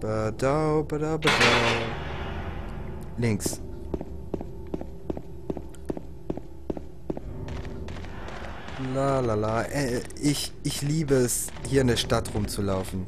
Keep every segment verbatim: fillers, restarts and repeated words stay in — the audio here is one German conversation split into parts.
Badau, badau, badau. Links. La la la. Äh, ich, ich liebe es, hier in der Stadt rumzulaufen.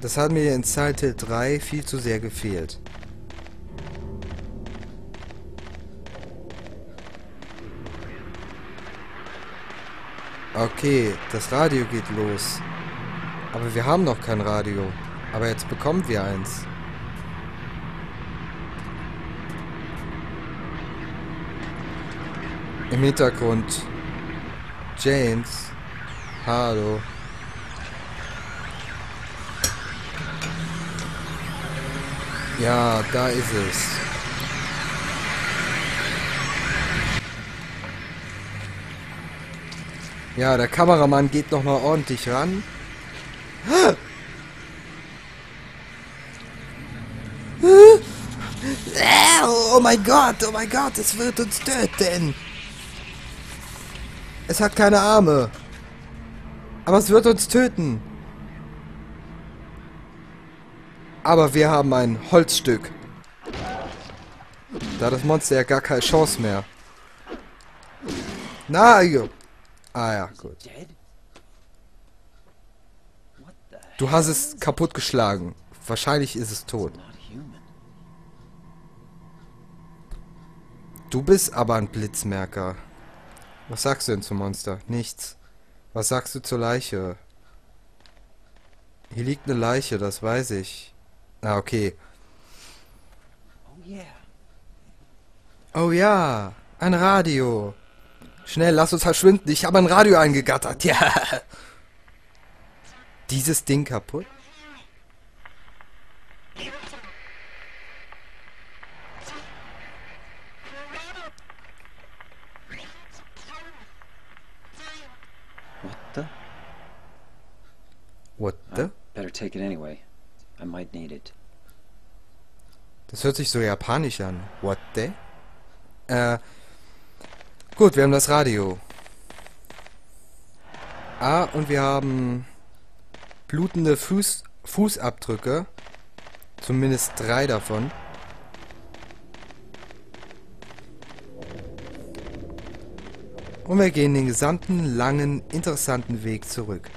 Das hat mir in Silent Hill drei viel zu sehr gefehlt. Okay, das Radio geht los. Aber wir haben noch kein Radio. Aber jetzt bekommen wir eins. Im Hintergrund. James. Hallo. Ja, da ist es. Ja, der Kameramann geht nochmal ordentlich ran. Oh mein Gott, oh mein Gott, es wird uns töten. Es hat keine Arme. Aber es wird uns töten. Aber wir haben ein Holzstück. Da hat das Monster ja gar keine Chance mehr. Na, jo. Ah ja, gut. Du hast es kaputtgeschlagen. Wahrscheinlich ist es tot. Du bist aber ein Blitzmerker. Was sagst du denn zum Monster? Nichts. Was sagst du zur Leiche? Hier liegt eine Leiche, das weiß ich. Ah, okay. Oh ja, ein Radio. Schnell, lass uns verschwinden. Ich habe ein Radio eingegattert. Ja. Dieses Ding kaputt? What the? What the? I better take it anyway. I might need it. Das hört sich so japanisch an. What the? Äh... Gut, wir haben das Radio. Ah, und wir haben blutende Fuß Fußabdrücke. Zumindest drei davon. Und wir gehen den gesamten, langen, interessanten Weg zurück.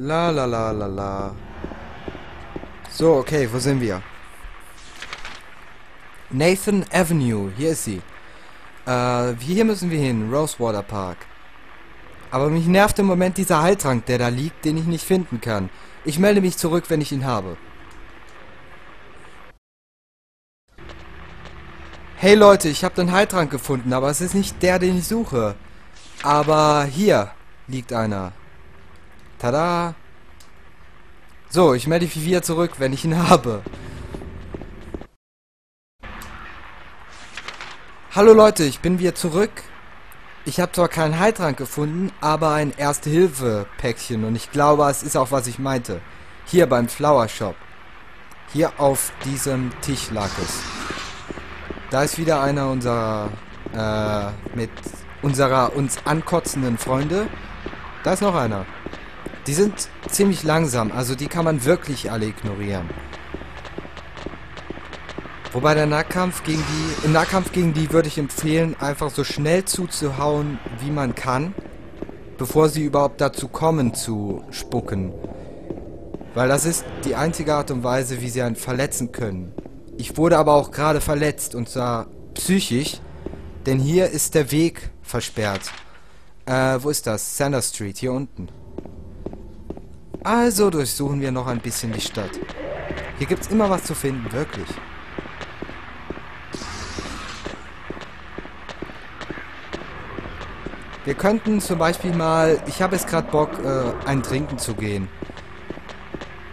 La la la la la. So, okay, wo sind wir? Nathan Avenue, hier ist sie. Äh, hier müssen wir hin, Rosewater Park. Aber mich nervt im Moment dieser Heiltrank, der da liegt, den ich nicht finden kann. Ich melde mich zurück, wenn ich ihn habe. Hey Leute, ich habe den Heiltrank gefunden, aber es ist nicht der, den ich suche. Aber hier liegt einer. Tada! So, ich melde mich wieder zurück, wenn ich ihn habe. Hallo Leute, ich bin wieder zurück. Ich habe zwar keinen Heiltrank gefunden, aber ein Erste-Hilfe-Päckchen. Und ich glaube, es ist auch, was ich meinte. Hier beim Flower Shop. Hier auf diesem Tisch lag es. Da ist wieder einer unserer, äh, mit unserer uns ankotzenden Freunde. Da ist noch einer. Die sind ziemlich langsam, also die kann man wirklich alle ignorieren. Wobei der Nahkampf gegen die, im Nahkampf gegen die würde ich empfehlen, einfach so schnell zuzuhauen, wie man kann, bevor sie überhaupt dazu kommen zu spucken. Weil das ist die einzige Art und Weise, wie sie einen verletzen können. Ich wurde aber auch gerade verletzt, und zwar psychisch, denn hier ist der Weg versperrt. Äh, wo ist das? Sanders Street, hier unten. Also durchsuchen wir noch ein bisschen die Stadt. Hier gibt's immer was zu finden, wirklich. Wir könnten zum Beispiel mal... Ich habe jetzt gerade Bock, äh, ein Trinken zu gehen.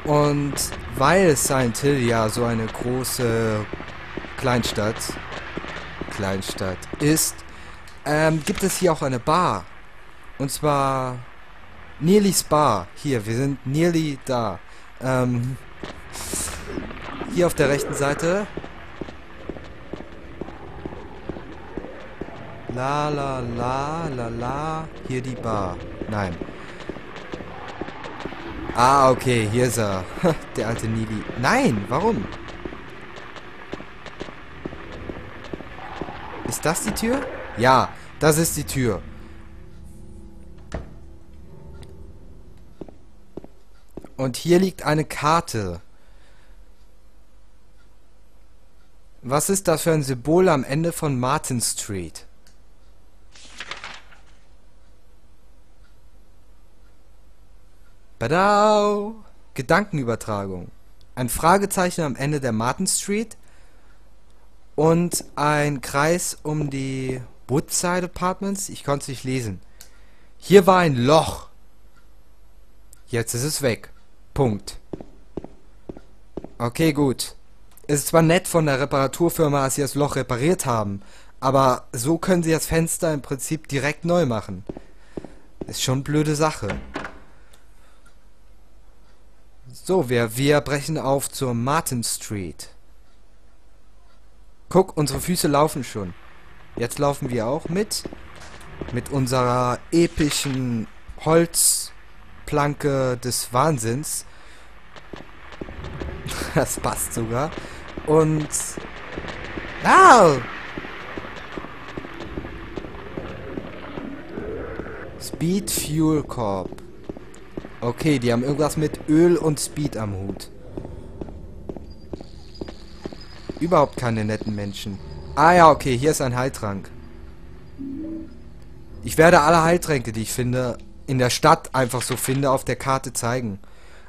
Und weil Silent Hill ja so eine große Kleinstadt... Kleinstadt ist... Ähm, gibt es hier auch eine Bar. Und zwar... Neely's Bar. Hier, wir sind nearly da. Ähm, Hier auf der rechten Seite. La la la la la. Hier die Bar. Nein. Ah, okay, hier ist er. Der alte Neely. Nein, warum? Ist das die Tür? Ja, das ist die Tür. Und hier liegt eine Karte. Was ist das für ein Symbol am Ende von Martin Street? Badau! Gedankenübertragung. Ein Fragezeichen am Ende der Martin Street und ein Kreis um die Woodside Apartments. Ich konnte es nicht lesen. Hier war ein Loch. Jetzt ist es weg. Punkt. Okay, gut. Es ist zwar nett von der Reparaturfirma, dass sie das Loch repariert haben, aber so können sie das Fenster im Prinzip direkt neu machen. Ist schon eine blöde Sache. So, wir, wir brechen auf zur Martin Street. Guck, unsere Füße laufen schon. Jetzt laufen wir auch mit. Mit unserer epischen Holzplanke des Wahnsinns. Das passt sogar. Und... Ah! Speed Fuel Corp. Okay, die haben irgendwas mit Öl und Speed am Hut. Überhaupt keine netten Menschen. Ah ja, okay, hier ist ein Heiltrank. Ich werde alle Heiltränke, die ich finde, in der Stadt einfach so finde, auf der Karte zeigen.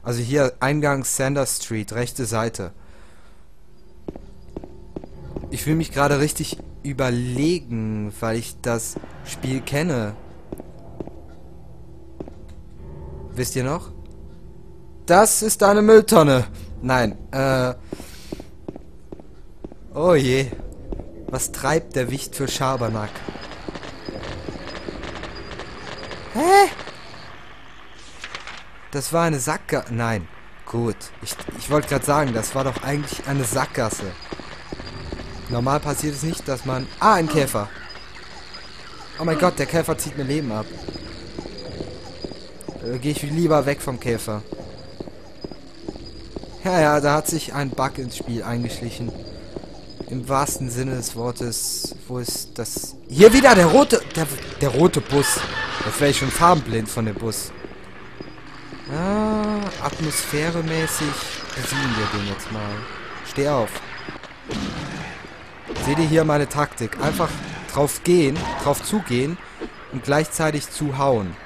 Also hier, Eingang Sanders Street, rechte Seite. Ich fühle mich gerade richtig überlegen, weil ich das Spiel kenne. Wisst ihr noch? Das ist eine Mülltonne. Nein, äh... oh je. Was treibt der Wicht für Schabernack? Hä? Das war eine Sackgasse. Nein, gut. Ich, ich wollte gerade sagen, das war doch eigentlich eine Sackgasse. Normal passiert es nicht, dass man... Ah, ein Käfer. Oh mein Gott, der Käfer zieht mir Leben ab. Gehe ich lieber weg vom Käfer. Ja, ja, da hat sich ein Bug ins Spiel eingeschlichen. Im wahrsten Sinne des Wortes. Wo ist das? Hier wieder der rote... Der, der rote Bus. Jetzt wäre ich schon farbenblind von dem Bus. Ah, atmosphäremäßig besiegen wir den jetzt mal. Steh auf. Seht ihr hier meine Taktik? Einfach drauf gehen, drauf zugehen und gleichzeitig zuhauen.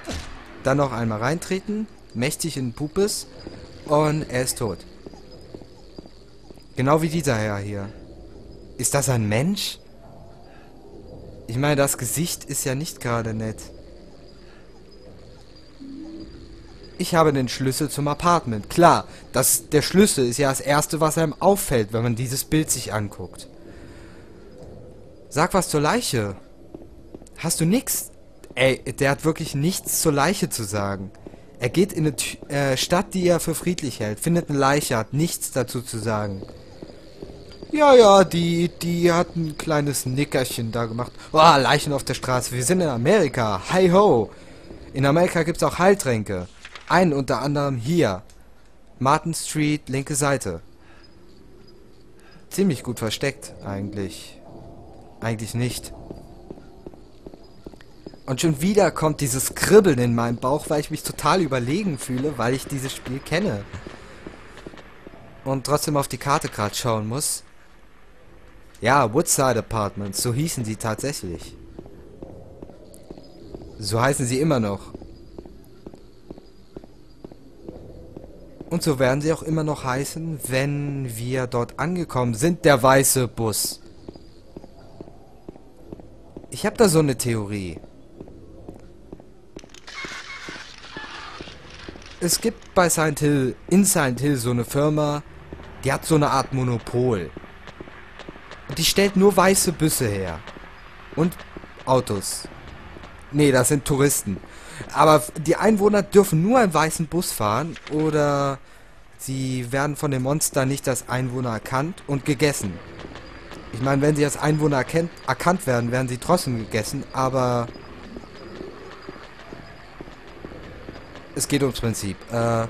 Dann noch einmal reintreten, mächtig in Pupes und er ist tot. Genau wie dieser Herr hier. Ist das ein Mensch? Ich meine, das Gesicht ist ja nicht gerade nett. Ich habe den Schlüssel zum Apartment. Klar, das, der Schlüssel ist ja das Erste, was einem auffällt, wenn man dieses Bild sich anguckt. Sag was zur Leiche. Hast du nichts? Ey, der hat wirklich nichts zur Leiche zu sagen. Er geht in eine T äh, Stadt, die er für friedlich hält, findet eine Leiche, hat nichts dazu zu sagen. Ja, ja, die, die hat ein kleines Nickerchen da gemacht. Oh, Leichen auf der Straße. Wir sind in Amerika. Hi ho. In Amerika gibt's auch Heiltränke. Einen unter anderem hier. Martin Street, linke Seite. Ziemlich gut versteckt, eigentlich. Eigentlich nicht. Und schon wieder kommt dieses Kribbeln in meinem Bauch, weil ich mich total überlegen fühle, weil ich dieses Spiel kenne. Und trotzdem auf die Karte gerade schauen muss. Ja, Woodside Apartments, so hießen sie tatsächlich. So heißen sie immer noch. Und so werden sie auch immer noch heißen, wenn wir dort angekommen sind, der weiße Bus. Ich habe da so eine Theorie. Es gibt bei Silent Hill, in Silent Hill so eine Firma, die hat so eine Art Monopol. Und die stellt nur weiße Busse her. Und Autos. Nee, das sind Touristen. Aber die Einwohner dürfen nur einen weißen Bus fahren oder Sie werden von dem Monster nicht als Einwohner erkannt und gegessen. Ich meine, wenn sie als Einwohner erkennt, erkannt werden, werden sie trotzdem gegessen, aber... Es geht ums Prinzip. Äh,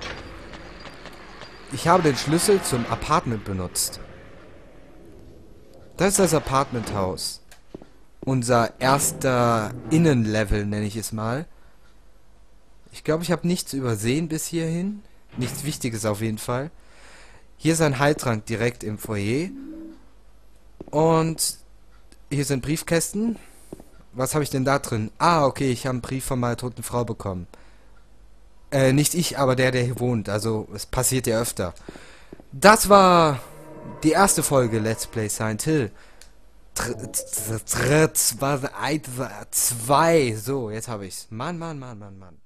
ich habe den Schlüssel zum Apartment benutzt. Das ist das Apartmenthaus. Unser erster Innenlevel, nenne ich es mal. Ich glaube, ich habe nichts übersehen bis hierhin. Nichts Wichtiges auf jeden Fall. Hier ist ein Heiltrank direkt im Foyer. Und hier sind Briefkästen. Was habe ich denn da drin? Ah, okay, ich habe einen Brief von meiner toten Frau bekommen. Äh, nicht ich, aber der, der hier wohnt. Also, es passiert ja öfter. Das war die erste Folge Let's Play Silent Hill zwei. So, jetzt habe ich's. Mann, Mann, Mann, Mann, Mann.